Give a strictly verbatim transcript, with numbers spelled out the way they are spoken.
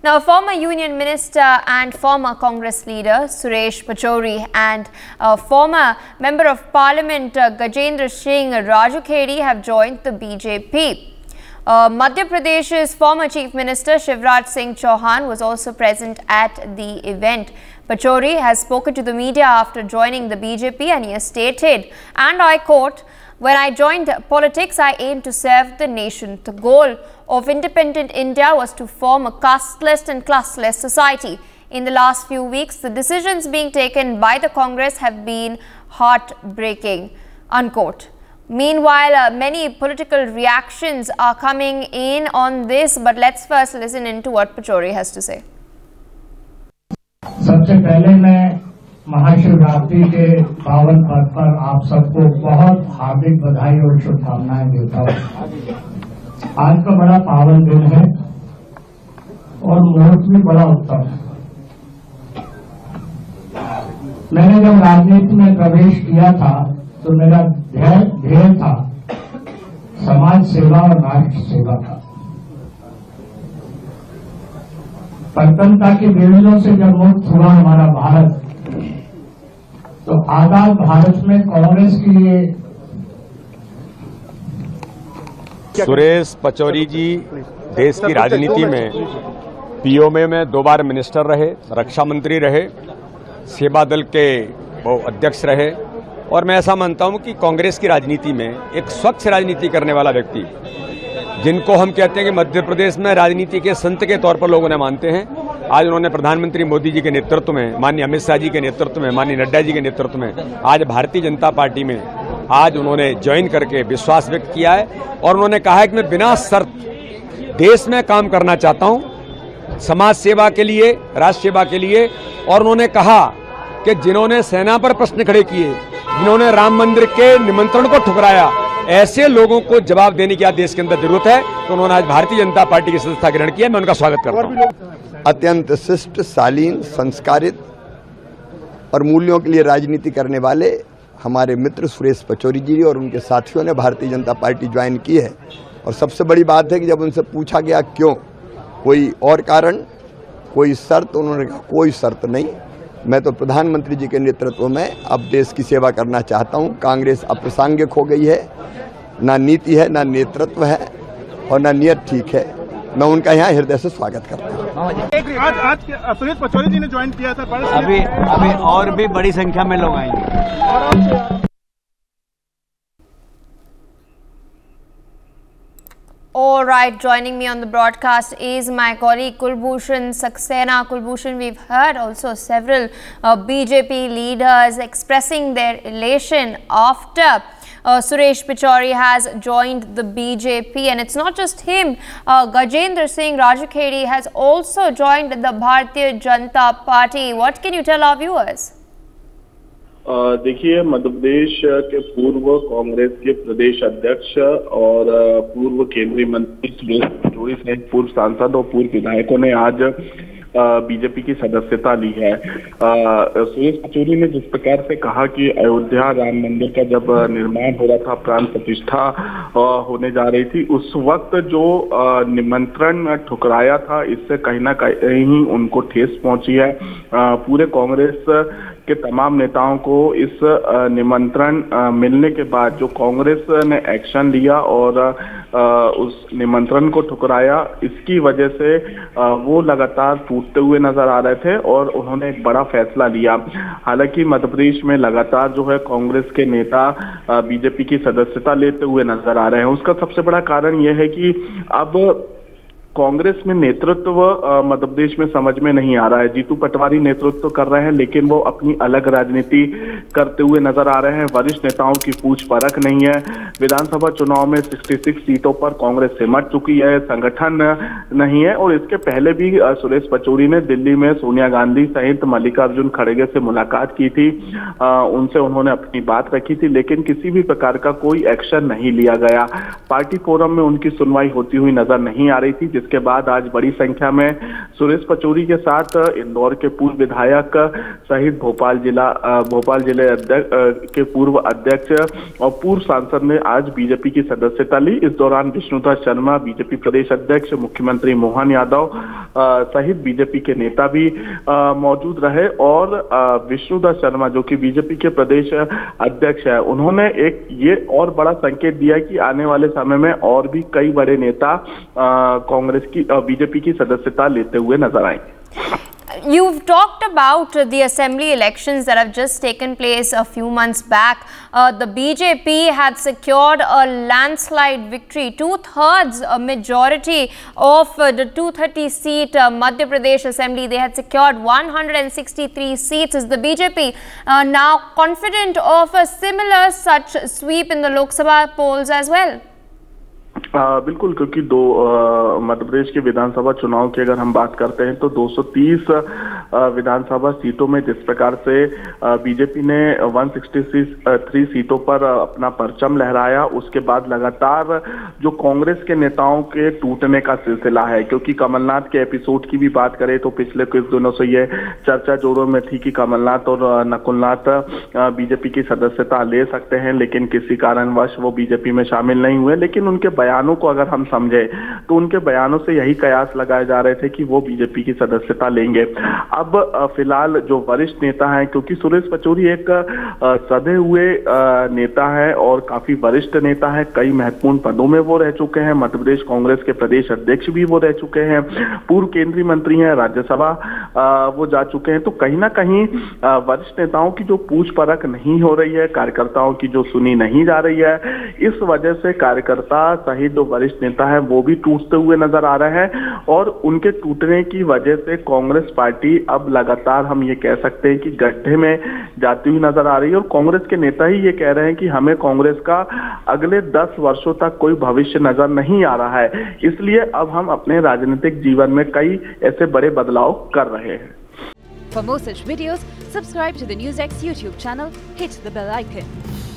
Now, former Union Minister and former Congress leader Suresh Pachauri and uh, former Member of Parliament uh, Gajendra Singh Rajukhedi have joined the B J P. Uh, Madhya Pradesh's former Chief Minister Shivraj Singh Chauhan was also present at the event. Pachauri has spoken to the media after joining the B J P and he has stated, and I quote, "When I joined politics, I aimed to serve the nation. The goal of independent India was to form a casteless and classless society. In the last few weeks, the decisions being taken by the Congress have been heartbreaking," unquote. Meanwhile, uh, many political reactions are coming in on this, but let's first listen into what Pachauri has to say. सबसे पहले मैं महाशिवरात्रि के पावन पर्व पर आप सबको बहुत हार्दिक बधाई और शुभकामनाएं देता हूँ। आज का बड़ा पावन दिन है और मुहूर्त भी बड़ा उत्तम है। मैंने जब राजनीति में प्रवेश किया था तो मेरा ध्येय ध्येय था समाज सेवा और राष्ट्र सेवा का। परितंत्रता के बेड़ियों से जब मुक्त हुआ हमारा भारत, तो आजाद भारत में कांग्रेस के लिए सुरेश पचौरी जी देश की राजनीति में पीओमे में दो बार मिनिस्टर रहे, रक्षा मंत्री रहे, सेवा दल के वो अध्यक्ष रहे और मैं ऐसा मानता हूं कि कांग्रेस की राजनीति में एक स्वच्छ राजनीति करने वाला व्यक्ति, जिनको हम कहते हैं कि मध्य प्रदेश में राजनीति के संत के तौर पर लोग उन्हें मानते हैं, आज उन्होंने प्रधानमंत्री मोदी जी के नेतृत्व में, माननीय अमित शाह जी के नेतृत्व में, माननीय नड्डा जी के नेतृत्व में आज भारतीय जनता पार्टी में आज उन्होंने ज्वाइन करके विश्वास व्यक्त किया है और उन्होंने कहा है कि मैं बिना शर्त देश में काम करना चाहता हूं, समाज सेवा के लिए, राष्ट्र सेवा के लिए। और उन्होंने कहा कि जिन्होंने सेना पर प्रश्न खड़े किए, जिन्होंने राम मंदिर के निमंत्रण को ठुकराया, ऐसे लोगों को जवाब देने की आज देश के अंदर जरूरत है। तो उन्होंने आज भारतीय जनता पार्टी की सदस्यता ग्रहण किया, मैं उनका स्वागत करता हूँ। अत्यंत शिष्ट, शालीन, संस्कारित और मूल्यों के लिए राजनीति करने वाले हमारे मित्र सुरेश पचौरी जी और उनके साथियों ने भारतीय जनता पार्टी ज्वाइन की है। और सबसे बड़ी बात है कि जब उनसे पूछा गया क्यों, कोई और कारण, कोई शर्त, उन्होंने कहा कोई शर्त नहीं, मैं तो प्रधानमंत्री जी के नेतृत्व में अब देश की सेवा करना चाहता हूँ। कांग्रेस अप्रासंगिक हो गई है, ना नीति है, ना नेतृत्व है और ना नियत ठीक है। मैं उनका यहाँ हृदय से स्वागत करता हूँ। आज आज सुरेश पचौरी जी ने ज्वाइन किया था, अभी अभी और भी बड़ी संख्या में लोग आएंगे। All right, joining me on the broadcast is my colleague Kulbhushan Saxena. Kulbhushan, we've heard also several uh, B J P leaders expressing their elation after Uh, Suresh Pachauri has joined the B J P, and it's not just him. Uh, Gajendra Singh Rajukhedi has also joined the Bharatiya Janata Party. What can you tell our viewers? देखिए, मध्य प्रदेश के पूर्व कांग्रेस के प्रदेश अध्यक्ष और पूर्व केंद्रीय मंत्री सुरेश पचौरी सहित पूर्व सांसद और पूर्व विधायकों ने आज बीजेपी की सदस्यता ली है। सुरेश पचौरी ने जिस प्रकार से कहा कि अयोध्या राम मंदिर का जब निर्माण हो रहा था, प्राण प्रतिष्ठा होने जा रही थी, उस वक्त जो निमंत्रण ठुकराया था, इससे कहीं ना कहीं उनको ठेस पहुंची है। पूरे कांग्रेस के तमाम नेताओं को इस निमंत्रण मिलने के बाद जो कांग्रेस ने एक्शन लिया और उस निमंत्रण को ठुकराया, इसकी वजह से वो लगातार टूटते हुए नजर आ रहे थे और उन्होंने एक बड़ा फैसला लिया। हालांकि मध्य प्रदेश में लगातार जो है कांग्रेस के नेता बीजेपी की सदस्यता लेते हुए नजर आ रहे हैं। उसका सबसे बड़ा कारण यह है कि अब कांग्रेस में नेतृत्व मध्य प्रदेश में समझ में नहीं आ रहा है। जीतू पटवारी नेतृत्व कर रहे हैं, लेकिन वो अपनी अलग राजनीति करते हुए नजर आ रहे हैं। वरिष्ठ नेताओं की पूछ परख नहीं है। विधानसभा चुनाव में छियासठ सीटों पर कांग्रेस सिमट चुकी है, संगठन नहीं है। और इसके पहले भी सुरेश पचौरी ने दिल्ली में सोनिया गांधी सहित मल्लिकार्जुन खड़गे से मुलाकात की थी, उनसे उन्होंने अपनी बात रखी थी, लेकिन किसी भी प्रकार का कोई एक्शन नहीं लिया गया। पार्टी फोरम में उनकी सुनवाई होती हुई नजर नहीं आ रही थी, जिसके बाद आज बड़ी संख्या में सुरेश पचौरी के साथ इंदौर के पूर्व विधायक सहित भोपाल जिला भोपाल जिले अध्यक्ष के पूर्व अध्यक्ष और पूर्व सांसद ने आज बीजेपी की सदस्यता ली। इस दौरान विष्णु दास शर्मा, बीजेपी प्रदेश अध्यक्ष, मुख्यमंत्री मोहन यादव सहित बीजेपी के नेता भी मौजूद रहे और विष्णु दास शर्मा जो कि बीजेपी के प्रदेश अध्यक्ष है, उन्होंने एक ये और बड़ा संकेत दिया कि आने वाले समय में और भी कई बड़े नेता कांग्रेस की बीजेपी की सदस्यता लेते हुए नजर आएंगे। You've talked about the assembly elections that have just taken place a few months back. Uh, the B J P had secured a landslide victory, two-thirds a majority of uh, the two hundred thirty seat uh, Madhya Pradesh Assembly. They had secured one hundred sixty-three seats. Is the B J P uh, now confident of a similar such sweep in the Lok Sabha polls as well? आ, बिल्कुल, क्योंकि दो मध्य प्रदेश के विधानसभा चुनाव की अगर हम बात करते हैं तो दो सौ तीस आ, विधानसभा सीटों में जिस प्रकार से बीजेपी ने एक सौ तिरसठ सीटों पर अपना परचम लहराया, उसके बाद लगातार जो कांग्रेस के नेताओं के टूटने का सिलसिला है, क्योंकि कमलनाथ के एपिसोड की भी बात करें तो पिछले कुछ दिनों से ये चर्चा जोरों में थी कि कमलनाथ और नकुल नाथ बीजेपी की सदस्यता ले सकते हैं, लेकिन किसी कारणवश वो बीजेपी में शामिल नहीं हुए। लेकिन उनके बयानों को अगर हम समझे तो उनके बयानों से यही कयास लगाए जा रहे थे कि वो बीजेपी की सदस्यता लेंगे। अब फिलहाल जो वरिष्ठ नेता हैं, क्योंकि सुरेश पचौरी एक सधे हुए नेता है और काफी वरिष्ठ नेता है, कई महत्वपूर्ण पदों में वो रह चुके हैं, मध्य प्रदेश कांग्रेस के प्रदेश अध्यक्ष भी वो रह चुके हैं, पूर्व केंद्रीय मंत्री हैं, राज्यसभा वो जा चुके हैं, तो कहीं ना कहीं वरिष्ठ नेताओं की जो पूछ परख नहीं हो रही है, कार्यकर्ताओं की जो सुनी नहीं जा रही है, इस वजह से कार्यकर्ता सहित जो वरिष्ठ नेता है वो भी टूटते हुए नजर आ रहे हैं और उनके टूटने की वजह से कांग्रेस पार्टी अब लगातार हम ये कह सकते हैं कि गड्ढे में जाती हुई नजर आ रही है। और कांग्रेस के नेता ही ये कह रहे हैं कि हमें कांग्रेस का अगले दस वर्षों तक कोई भविष्य नजर नहीं आ रहा है, इसलिए अब हम अपने राजनीतिक जीवन में कई ऐसे बड़े बदलाव कर रहे हैं। For more such videos, subscribe to the NewsX YouTube channel, hit the bell icon.